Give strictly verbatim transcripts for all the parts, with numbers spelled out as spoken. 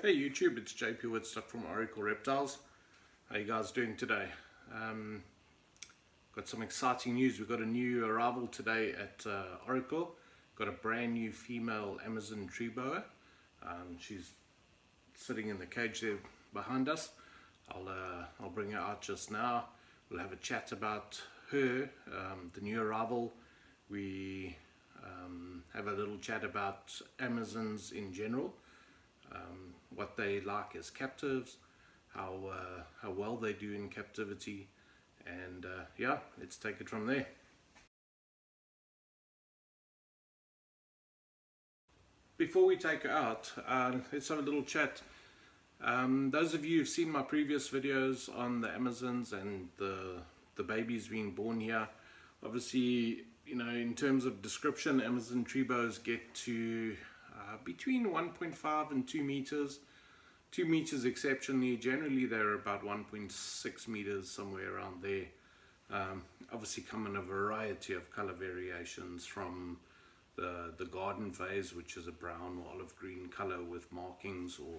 Hey YouTube, it's J P Wittstock from Oracle Reptiles. How are you guys doing today? Um, got some exciting news. We've got a new arrival today at uh, Oracle. Got a brand new female Amazon Tree Boa. Um, she's sitting in the cage there behind us. I'll, uh, I'll bring her out just now. We'll have a chat about her, um, the new arrival. We um, have a little chat about Amazons in general. Um, what they like as captives, how uh, how well they do in captivity, and uh, yeah, let's take it from there. Before we take her out, uh, let's have a little chat. Um, those of you who've seen my previous videos on the Amazons and the the babies being born here, obviously, you know, in terms of description, Amazon Tree Boas get to Uh, between one point five and two meters, two meters exceptionally. Generally they're about one point six meters, somewhere around there. Um, obviously come in a variety of color variations, from the, the garden phase, which is a brown or olive green color with markings or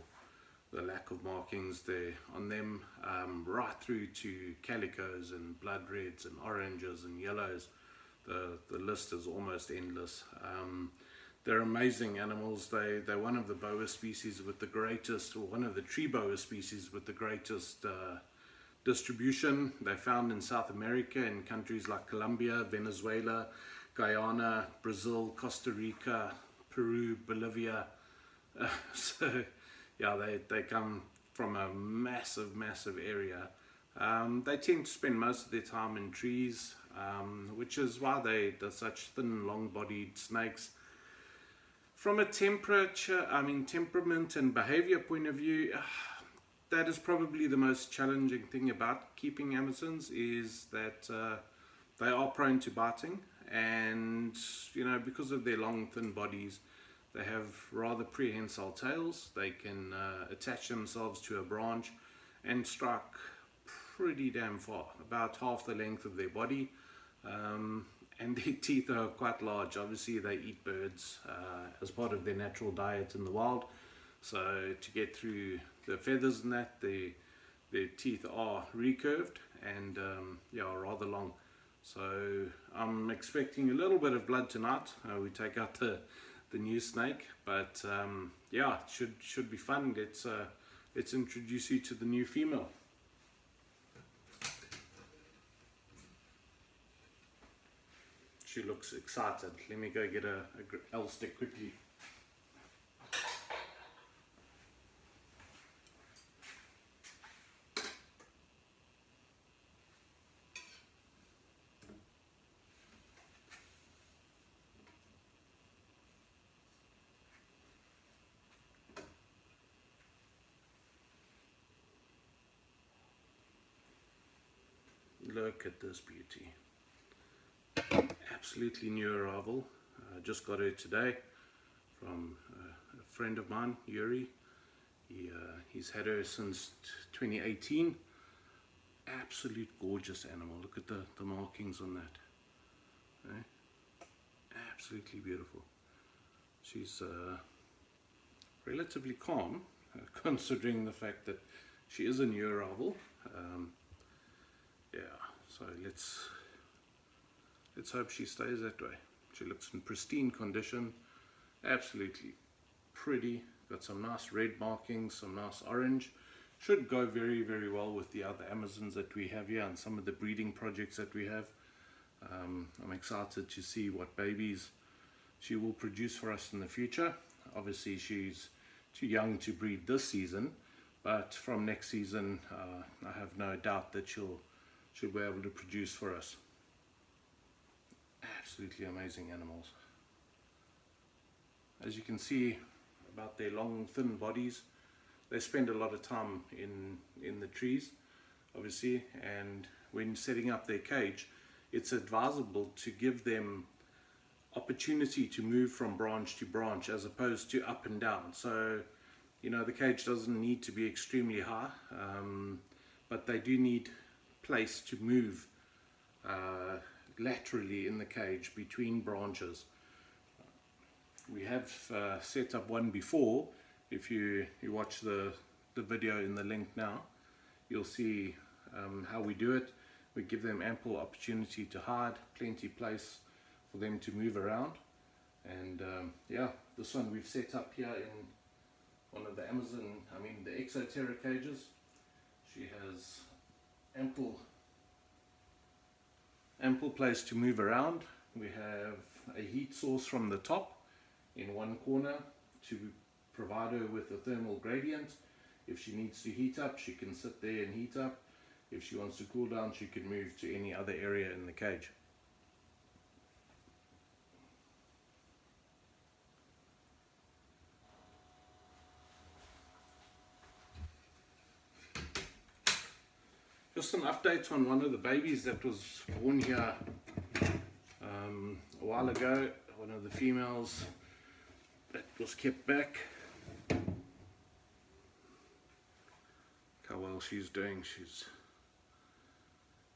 the lack of markings there on them, um, right through to calicos and blood reds and oranges and yellows. The, the list is almost endless. Um, They're amazing animals. They, they're one of the boa species with the greatest, or one of the tree boa species with the greatest uh, distribution. They're found in South America, in countries like Colombia, Venezuela, Guyana, Brazil, Costa Rica, Peru, Bolivia. Uh, so yeah, they, they come from a massive, massive area. Um, they tend to spend most of their time in trees, um, which is why they, they're such thin, long-bodied snakes. From a temperature, I mean temperament and behavior point of view, uh, that is probably the most challenging thing about keeping Amazons, is that uh, they are prone to biting, and you know, because of their long thin bodies, they have rather prehensile tails. They can uh, attach themselves to a branch and strike pretty damn far, about half the length of their body. Um, And their teeth are quite large. Obviously they eat birds uh, as part of their natural diet in the wild, so to get through the feathers and that, the their teeth are recurved and um, yeah, are rather long. So I'm expecting a little bit of blood tonight. Uh, we take out the the new snake, but um, yeah, it should should be fun. Let's uh, let's introduce you to the new female. She looks excited. Let me go get a, a grip L stick quickly. Look at this beauty. Absolutely new arrival. Uh, just got her today from uh, a friend of mine, Yuri. He, uh, he's had her since twenty eighteen. Absolute gorgeous animal. Look at the, the markings on that. Okay. Absolutely beautiful. She's uh, relatively calm, uh, considering the fact that she is a new arrival. Um, yeah, so let's Let's hope she stays that way. She looks in pristine condition, absolutely pretty. Got some nice red markings, some nice orange. Should go very, very well with the other Amazons that we have here and some of the breeding projects that we have. Um, I'm excited to see what babies she will produce for us in the future. Obviously, she's too young to breed this season, but from next season, uh, I have no doubt that she'll, she'll be able to produce for us. Absolutely amazing animals. As you can see about their long thin bodies, they spend a lot of time in in the trees, obviously, and when setting up their cage, it's advisable to give them opportunity to move from branch to branch as opposed to up and down. So you know, the cage doesn't need to be extremely high, um, but they do need place to move uh, laterally in the cage between branches. We have uh, set up one before if you, you watch the, the video in the link now, you'll see um, how we do it. We give them ample opportunity to hide, plenty place for them to move around. And um, yeah, this one we've set up here in one of the Amazon, I mean the Exo Terra cages. She has ample, ample place to move around. We have a heat source from the top in one corner to provide her with a thermal gradient. If she needs to heat up, she can sit there and heat up. If she wants to cool down, she can move to any other area in the cage. Just an update on one of the babies that was born here um, a while ago, one of the females that was kept back. Look how well she's doing, she's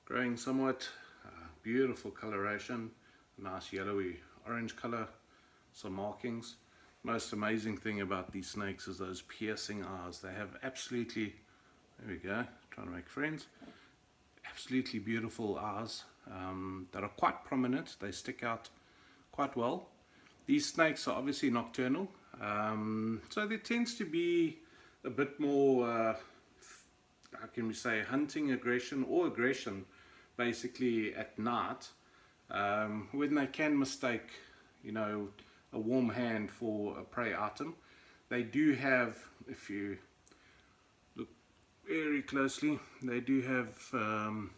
growing somewhat, uh, beautiful coloration, nice yellowy orange color, some markings. Most amazing thing about these snakes is those piercing eyes. They have absolutely, there we go, trying to make friends, absolutely beautiful eyes um, that are quite prominent. They stick out quite well. These snakes are obviously nocturnal, um, so there tends to be a bit more, uh, how can we say, hunting aggression or aggression basically at night, um, when they can mistake, you know, a warm hand for a prey item. They do have, if you very closely, they do have um,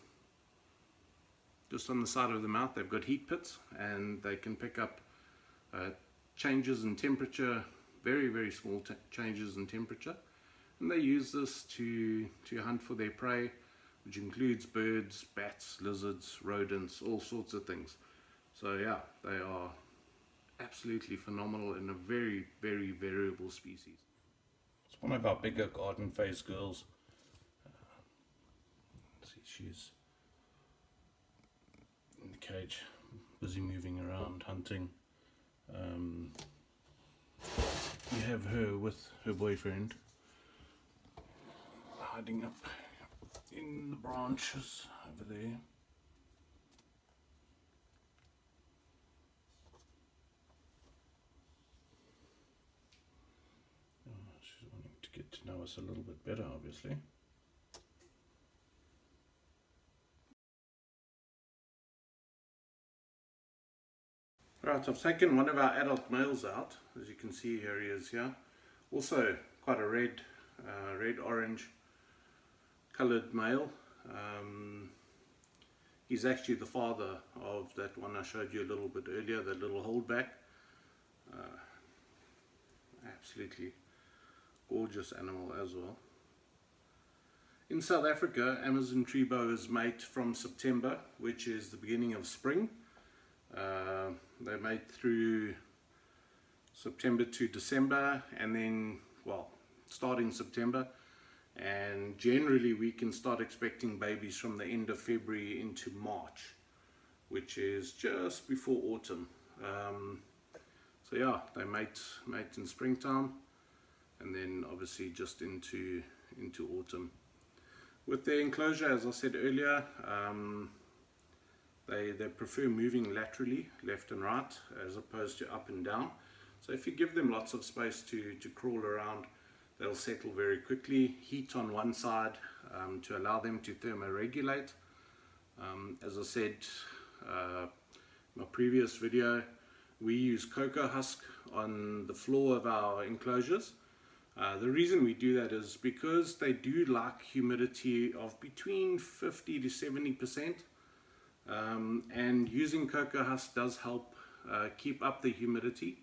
just on the side of the mouth they've got heat pits, and they can pick up uh, changes in temperature, very very small changes in temperature, and they use this to to hunt for their prey, which includes birds, bats, lizards, rodents, all sorts of things. So yeah, they are absolutely phenomenal and a very very variable species. It's one of our bigger garden phase girls. She's in the cage, busy moving around, hunting. Um, you have her with her boyfriend, hiding up in the branches over there. Oh, she's wanting to get to know us a little bit better, obviously. Right, I've taken one of our adult males out, as you can see here he is here. Also quite a red, uh, red-orange coloured male. Um, he's actually the father of that one I showed you a little bit earlier, that little holdback. Uh, absolutely gorgeous animal as well. In South Africa, Amazon Tree Boa is mate from September, which is the beginning of spring. Uh, they mate through September to December, and then, well, starting September, and generally we can start expecting babies from the end of February into March, which is just before autumn. Um, so yeah, they mate mate in springtime, and then obviously just into into autumn. With their enclosure, as I said earlier, um, They, they prefer moving laterally, left and right, as opposed to up and down. So if you give them lots of space to, to crawl around, they'll settle very quickly. Heat on one side um, to allow them to thermoregulate. Um, as I said uh, in my previous video, we use cocoa husk on the floor of our enclosures. Uh, the reason we do that is because they do like humidity of between fifty to seventy percent. Um, and using cocoa husk does help uh, keep up the humidity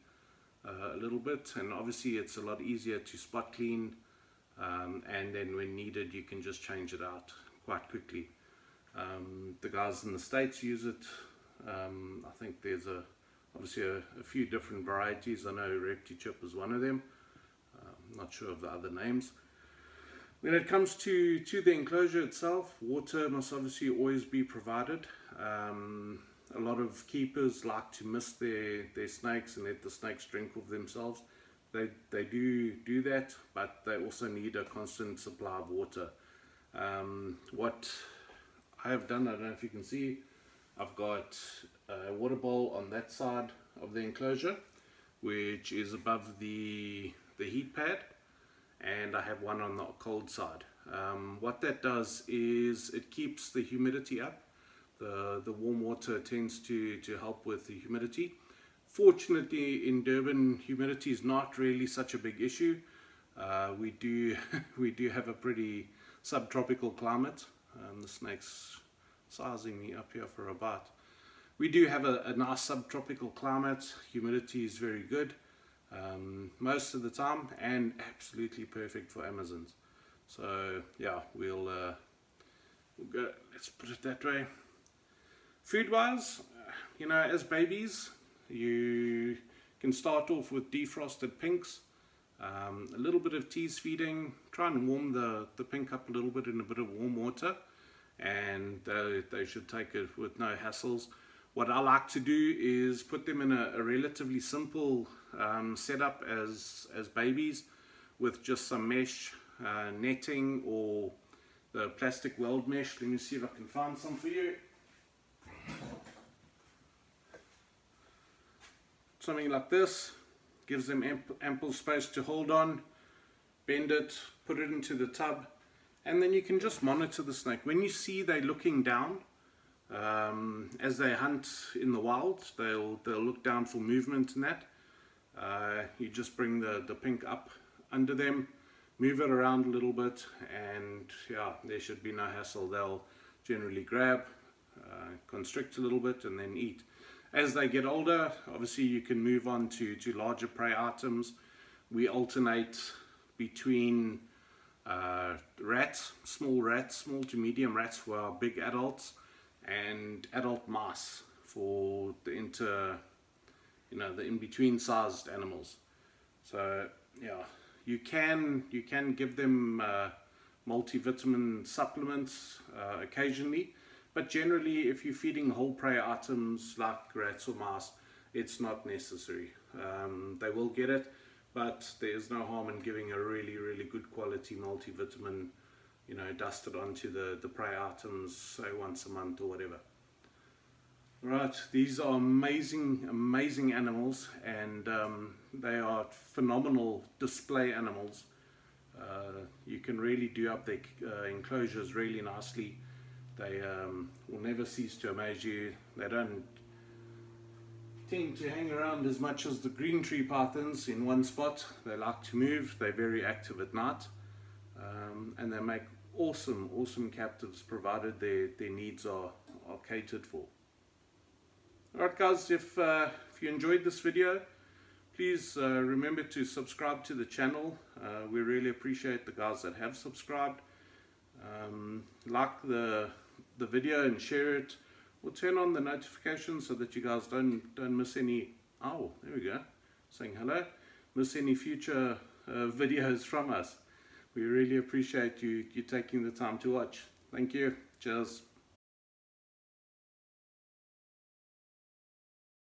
uh, a little bit, and obviously it's a lot easier to spot clean, um, and then when needed you can just change it out quite quickly. Um, the guys in the States use it. um, I think there's a obviously a, a few different varieties. I know Reptichip is one of them. I'm not sure of the other names. When it comes to, to the enclosure itself, water must obviously always be provided. Um, a lot of keepers like to mist their, their snakes and let the snakes drink of themselves. they they do do that, but they also need a constant supply of water. Um, what I have done, I don't know if you can see, I've got a water bowl on that side of the enclosure, which is above the the heat pad, and I have one on the cold side. Um, what that does is it keeps the humidity up. The, the warm water tends to, to help with the humidity. Fortunately, in Durban, humidity is not really such a big issue. Uh, we do we do have a pretty subtropical climate. Um, the snake's sizing me up here for a bite. We do have a, a nice subtropical climate. Humidity is very good um, most of the time, and absolutely perfect for Amazons. So yeah, we'll uh, we'll go. Let's put it that way. Food-wise, you know, as babies, you can start off with defrosted pinks, um, a little bit of tease feeding. Try and warm the the pink up a little bit in a bit of warm water, and uh, they should take it with no hassles. What I like to do is put them in a, a relatively simple um, setup as as babies, with just some mesh uh, netting or the plastic weld mesh. Let me see if I can find some for you. Something like this gives them ample, ample space to hold on, bend it, put it into the tub, and then you can just monitor the snake. When you see they're looking down, um, as they hunt in the wild, they'll they'll look down for movement and that. Uh, you just bring the the pink up under them, move it around a little bit, and yeah, there should be no hassle. They'll generally grab, uh, constrict a little bit, and then eat. As they get older, obviously you can move on to, to larger prey items. We alternate between uh, rats, small rats, small to medium rats for our big adults, and adult mice for the inter, you know, the in-between sized animals. So yeah, you can you can give them uh, multivitamin supplements uh, occasionally. But generally, if you're feeding whole prey items like rats or mice, it's not necessary. Um, they will get it, but there is no harm in giving a really, really good quality multivitamin, you know, dusted onto the, the prey items, say once a month or whatever. Right, these are amazing, amazing animals, and um, they are phenomenal display animals. Uh, you can really do up their uh, enclosures really nicely. They um, will never cease to amaze you. They don't tend to hang around as much as the green tree pythons in one spot. They like to move. They're very active at night. Um, and they make awesome, awesome captives, provided their, their needs are, are catered for. Alright guys, if, uh, if you enjoyed this video, please uh, remember to subscribe to the channel. Uh, we really appreciate the guys that have subscribed. Um, like the the video and share it. We'll turn on the notifications so that you guys don't don't miss any. Oh, there we go, saying hello. Miss any future uh, videos from us. We really appreciate you you taking the time to watch. Thank you. Cheers.